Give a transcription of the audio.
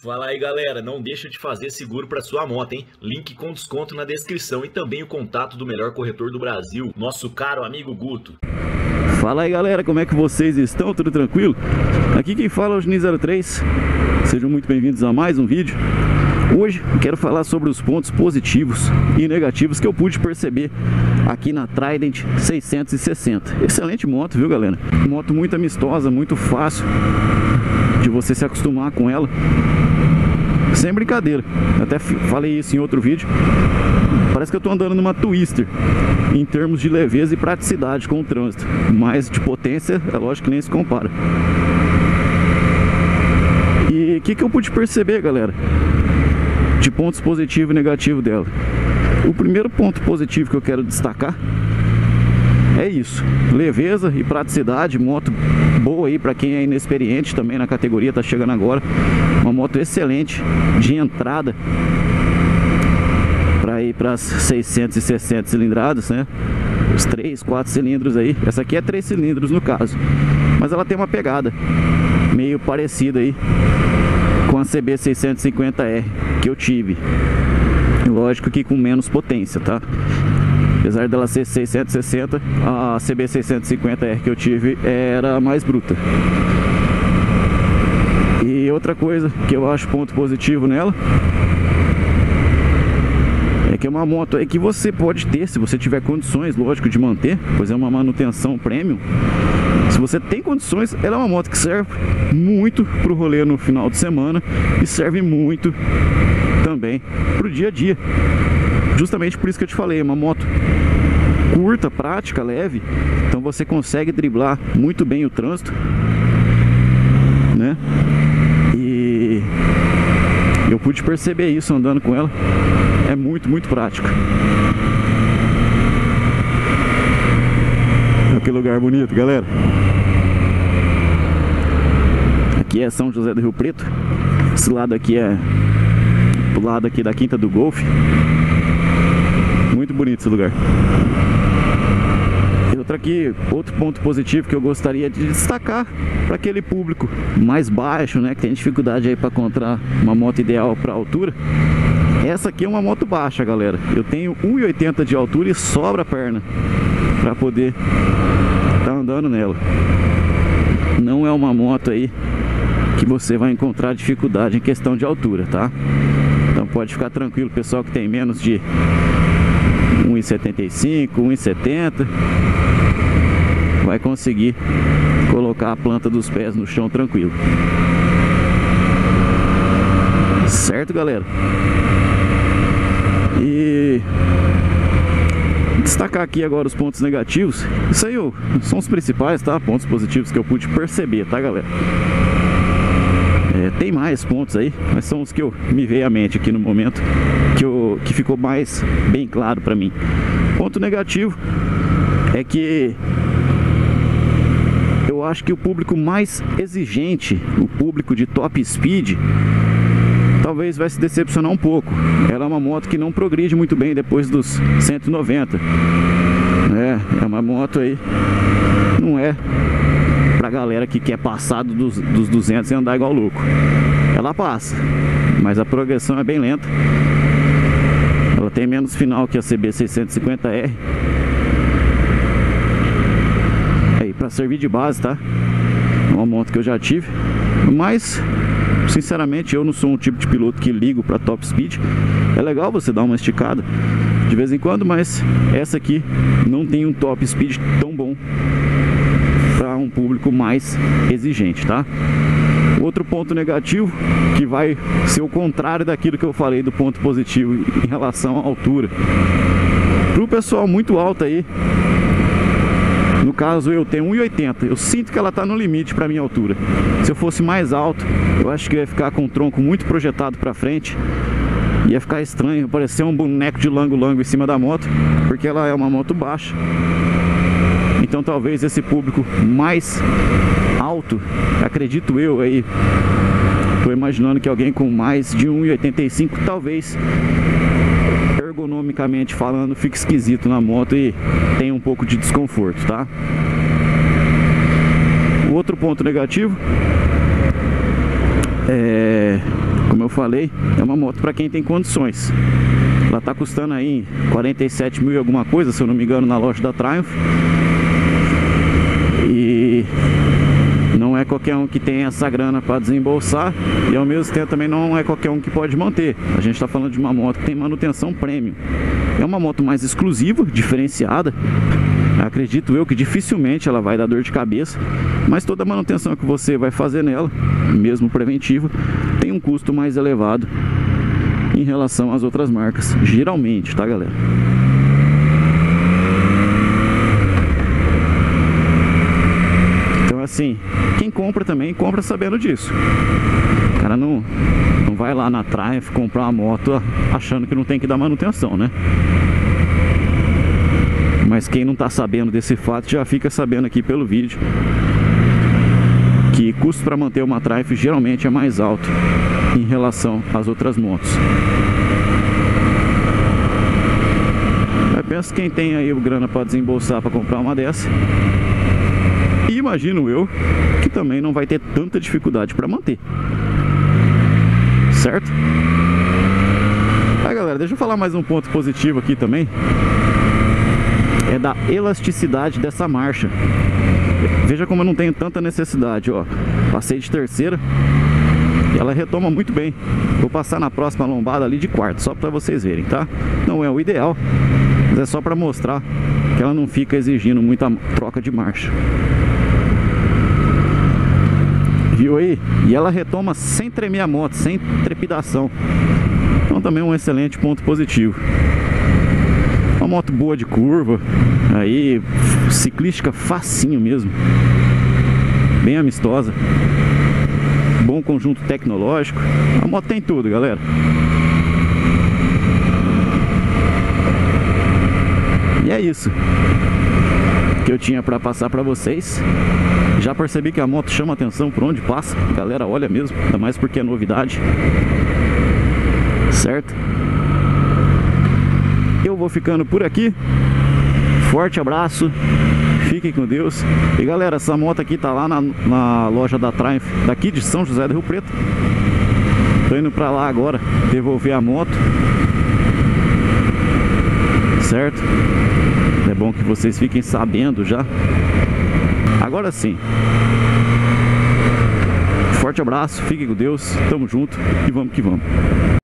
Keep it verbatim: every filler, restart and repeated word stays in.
Fala aí, galera, não deixa de fazer seguro para sua moto, hein? Link com desconto na descrição e também o contato do melhor corretor do Brasil, nosso caro amigo Guto. Fala aí, galera, como é que vocês estão? Tudo tranquilo? Aqui quem fala é o Junin zero três, sejam muito bem-vindos a mais um vídeo. Hoje quero falar sobre os pontos positivos e negativos que eu pude perceber aqui na Trident seiscentos e sessenta. Excelente moto, viu, galera? Moto muito amistosa, muito fácil de você se acostumar com ela, sem brincadeira. Eu até falei isso em outro vídeo, parece que eu tô andando numa Twister em termos de leveza e praticidade com o trânsito, mas de potência é lógico que nem se compara. E o que, que eu pude perceber, galera, de pontos positivo e negativo dela? O primeiro ponto positivo que eu quero destacar é isso, leveza e praticidade, moto boa aí para quem é inexperiente também na categoria, tá chegando agora, uma moto excelente de entrada para ir para as seiscentos e sessenta cilindradas, né? Os três, quatro cilindros aí, essa aqui é três cilindros no caso, mas ela tem uma pegada meio parecida aí com a C B seiscentos e cinquenta R que eu tive, lógico que com menos potência, tá? Apesar dela ser seiscentos e sessenta, a C B seiscentos e cinquenta R que eu tive era mais bruta. E outra coisa que eu acho ponto positivo nela é que é uma moto aí que você pode ter, se você tiver condições, lógico, de manter, pois é uma manutenção premium. Se você tem condições, ela é uma moto que serve muito pro rolê no final de semana e serve muito também pro dia a dia. Justamente por isso que eu te falei, é uma moto curta, prática, leve, então você consegue driblar muito bem o trânsito, né? E eu pude perceber isso andando com ela, é muito, muito prática. Olha que lugar bonito, galera. Aqui é São José do Rio Preto, esse lado aqui é o lado aqui da Quinta do Golfe. Muito bonito esse lugar. E outra aqui, outro ponto positivo que eu gostaria de destacar para aquele público mais baixo, né, que tem dificuldade aí para encontrar uma moto ideal para altura. Essa aqui é uma moto baixa, galera. Eu tenho um e oitenta de altura e sobra a perna para poder estar andando nela. Não é uma moto aí que você vai encontrar dificuldade em questão de altura, tá? Então pode ficar tranquilo, pessoal que tem menos de um e setenta e cinco, um e setenta, vai conseguir colocar a planta dos pés no chão tranquilo. Certo, galera? E destacar aqui agora os pontos negativos. Isso aí são os principais, tá? Pontos positivos que eu pude perceber, tá, galera? É, tem mais pontos aí, mas são os que eu me veio à mente aqui no momento, que, eu, que ficou mais bem claro pra mim. Ponto negativo é que eu acho que o público mais exigente, o público de top speed, talvez vai se decepcionar um pouco. Ela é uma moto que não progride muito bem depois dos cento e noventa. É, é uma moto aí, não é pra galera que quer passar dos, dos duzentos e andar igual louco. Ela passa, mas a progressão é bem lenta. Ela tem menos final que a C B seiscentos e cinquenta R. Aí, pra servir de base, tá? É uma moto que eu já tive, mas sinceramente eu não sou um tipo de piloto que ligo pra top speed. É legal você dar uma esticada de vez em quando, mas essa aqui não tem um top speed tão bom para um público mais exigente, tá? Outro ponto negativo, que vai ser o contrário daquilo que eu falei do ponto positivo em relação à altura, para o pessoal muito alto aí, no caso eu tenho um e oitenta, eu sinto que ela tá no limite para minha altura. Se eu fosse mais alto, eu acho que ia ficar com o tronco muito projetado para frente, ia ficar estranho, parecer um boneco de lango-lango em cima da moto, porque ela é uma moto baixa. Então talvez esse público mais alto, acredito eu aí, tô imaginando que alguém com mais de um e oitenta e cinco, talvez ergonomicamente falando, fique esquisito na moto e tenha um pouco de desconforto, tá? Outro ponto negativo é, eu falei, é uma moto para quem tem condições. Ela tá custando aí quarenta e sete mil e alguma coisa, se eu não me engano, na loja da Triumph. E não é qualquer um que tem essa grana para desembolsar, e ao mesmo tempo também não é qualquer um que pode manter. A gente está falando de uma moto que tem manutenção premium. É uma moto mais exclusiva, diferenciada. Acredito eu que dificilmente ela vai dar dor de cabeça, mas toda a manutenção que você vai fazer nela, mesmo preventiva, tem um custo mais elevado em relação às outras marcas, geralmente, tá, galera? Assim, quem compra também, compra sabendo disso. O cara não, não vai lá na Triumph comprar uma moto achando que não tem que dar manutenção, né? Mas quem não tá sabendo desse fato, já fica sabendo aqui pelo vídeo que custo para manter uma Triumph geralmente é mais alto em relação às outras motos. Eu penso que quem tem aí o grana para desembolsar para comprar uma dessa, imagino eu que também não vai ter tanta dificuldade para manter, certo? Aí, galera, deixa eu falar mais um ponto positivo aqui também, é da elasticidade dessa marcha. Veja como eu não tenho tanta necessidade, ó. Passei de terceira e ela retoma muito bem. Vou passar na próxima lombada ali de quarto, só para vocês verem, tá? Não é o ideal, mas é só para mostrar que ela não fica exigindo muita troca de marcha. Viu aí? E ela retoma sem tremer a moto, sem trepidação. Então também é um excelente ponto positivo. Uma moto boa de curva, aí ciclística facinho mesmo, bem amistosa, bom conjunto tecnológico. A moto tem tudo, galera. E é isso que eu tinha para passar para vocês. Já percebi que a moto chama atenção por onde passa, a galera olha mesmo, ainda mais porque é novidade, certo? Eu vou ficando por aqui, forte abraço, fiquem com Deus. E galera, essa moto aqui tá lá na, na loja da Triumph, daqui de São José do Rio Preto. Tô indo pra lá agora, devolver a moto, certo? É bom que vocês fiquem sabendo já. Agora sim, forte abraço, fique com Deus, tamo junto e vamos que vamos.